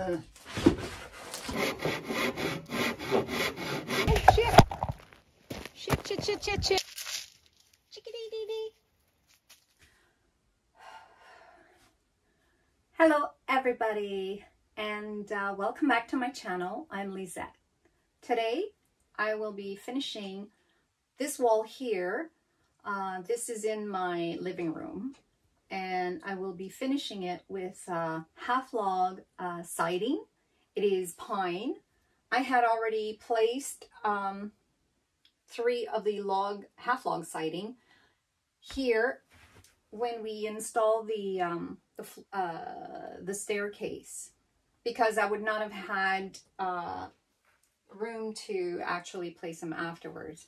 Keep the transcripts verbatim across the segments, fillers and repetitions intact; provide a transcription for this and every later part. Uh, oh, shit. Shit, shit, shit, shit, shit. Chickadee-dee-dee. Hello, everybody, and uh, welcome back to my channel. I'm Lisette. Today, I will be finishing this wall here. Uh, this is in my living room, and I will be finishing it with uh, half log uh, siding. It is pine. I had already placed um, three of the log half log siding here when we install the um, the, uh, the staircase, because I would not have had uh, room to actually place them afterwards.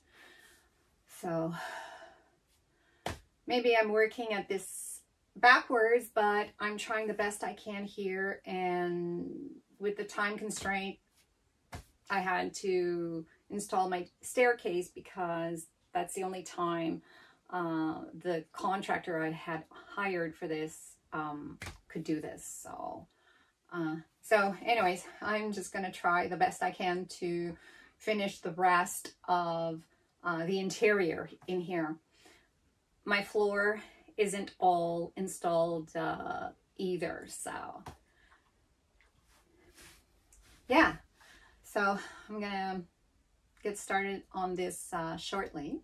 So maybe I'm working at this backwards, but I'm trying the best I can here, and with the time constraint I had to install my staircase because that's the only time uh, the contractor I had hired for this um, could do this. So uh, so anyways, I'm just gonna try the best I can to finish the rest of uh, the interior in here. My floor isn't all installed uh, either, so yeah, so I'm gonna get started on this uh, shortly,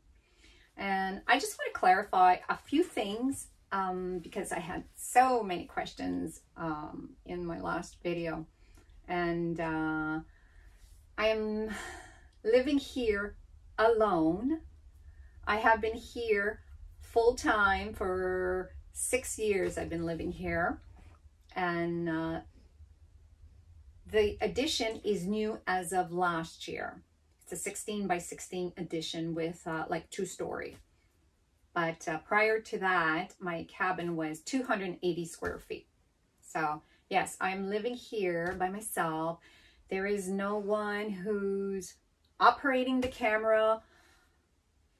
and I just want to clarify a few things um, because I had so many questions um, in my last video, and uh, I am living here alone. I have been here full-time for six years I've been living here, and uh, the addition is new as of last year. It's a sixteen by sixteen addition with uh, like two-story, but uh, prior to that my cabin was two hundred eighty square feet. So yes, I'm living here by myself. There is no one who's operating the camera.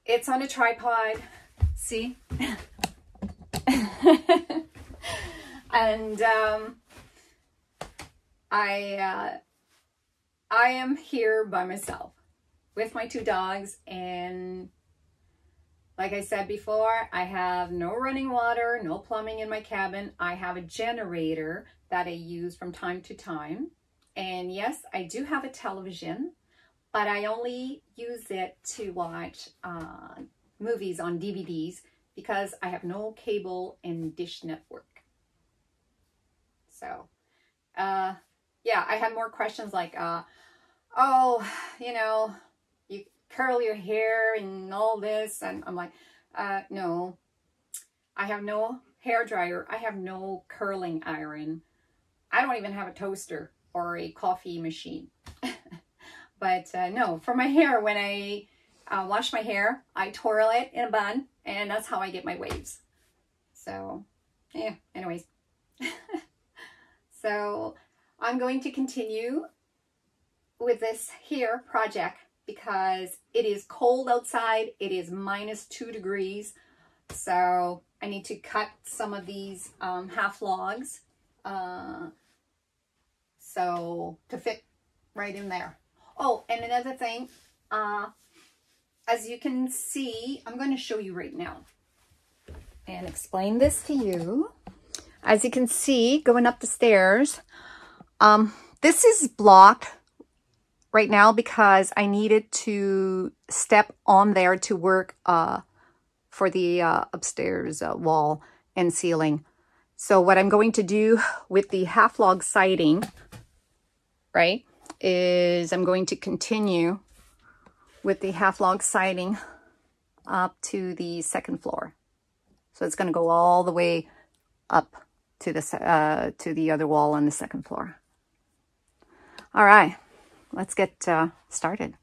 It's on a tripod. See? And um, I, uh, I am here by myself with my two dogs, and like I said before, I have no running water, no plumbing in my cabin. I have a generator that I use from time to time, and yes, I do have a television, but I only use it to watch uh, movies on D V Ds because I have no cable and dish network. So uh yeah, I had more questions like uh oh, you know, you curl your hair and all this, and I'm like uh no, I have no hair dryer, I have no curling iron, I don't even have a toaster or a coffee machine. But uh, no, for my hair, when I Uh, wash my hair, I twirl it in a bun, and that's how I get my waves. So yeah, anyways. So I'm going to continue with this here project because it is cold outside. It is minus two degrees. So I need to cut some of these um, half logs. Uh, so to fit right in there. Oh, and another thing, uh, as you can see, I'm going to show you right now and explain this to you. As you can see, going up the stairs, um, this is blocked right now because I needed to step on there to work uh, for the uh, upstairs uh, wall and ceiling. So what I'm going to do with the half log siding, right, is I'm going to continue with the half log siding up to the second floor. So it's going to go all the way up to this uh, to the other wall on the second floor. All right, let's get uh, started.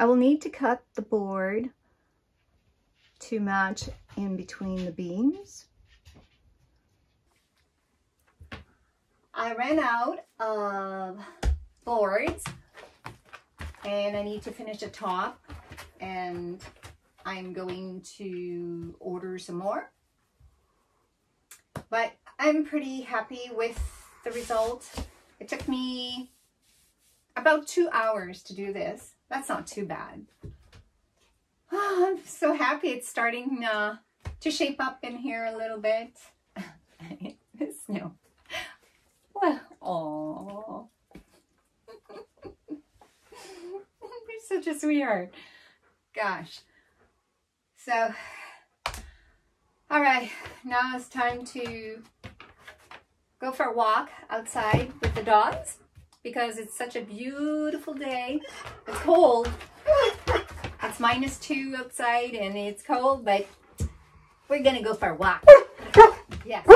I will need to cut the board to match in between the beams. I ran out of boards and I need to finish the top, and I'm going to order some more. But I'm pretty happy with the result. It took me about two hours to do this. That's not too bad. Oh, I'm so happy it's starting uh, to shape up in here a little bit. It's snow. Well, oh, you're such a sweetheart. Gosh. So, all right, now it's time to go for a walk outside with the dogs because it's such a beautiful day. It's cold. It's minus two outside and it's cold, but we're gonna go for a walk. Yes.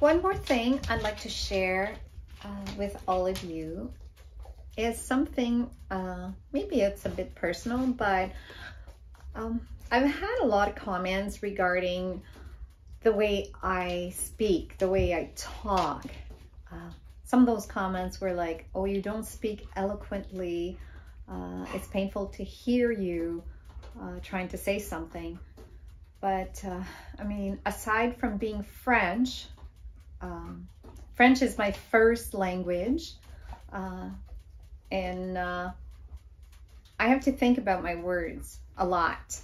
One more thing I'd like to share uh, with all of you is something, uh, maybe it's a bit personal, but um, I've had a lot of comments regarding the way I speak, the way I talk. Uh, some of those comments were like, oh, you don't speak eloquently. Uh, it's painful to hear you uh, trying to say something. But uh, I mean, aside from being French, Um, French is my first language, uh, and uh, I have to think about my words a lot.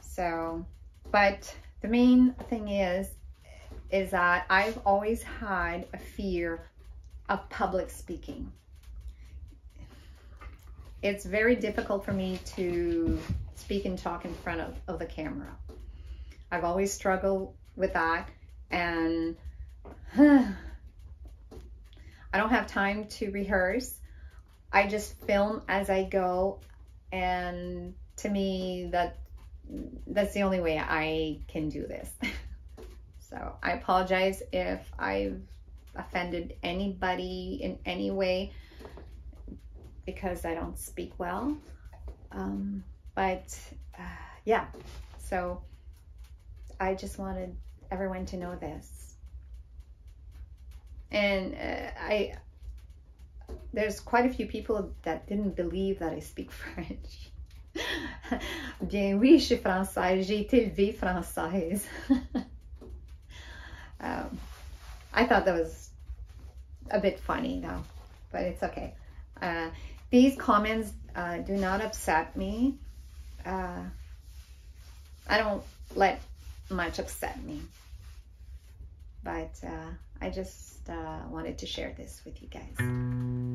So, but the main thing is, is that I've always had a fear of public speaking. It's very difficult for me to speak and talk in front of, of the camera. I've always struggled with that. And huh, I don't have time to rehearse. I just film as I go, and to me that that's the only way I can do this. So I apologize if I've offended anybody in any way because I don't speak well, um, but uh, yeah, so I just wanted everyone to know this. And uh, I there's quite a few people that didn't believe that I speak French. Bien oui, je suis française. J'ai été élevée française. um, I thought that was a bit funny though, but it's okay. Uh, these comments uh, do not upset me. Uh, I don't let much upset me. But uh, I just uh, wanted to share this with you guys.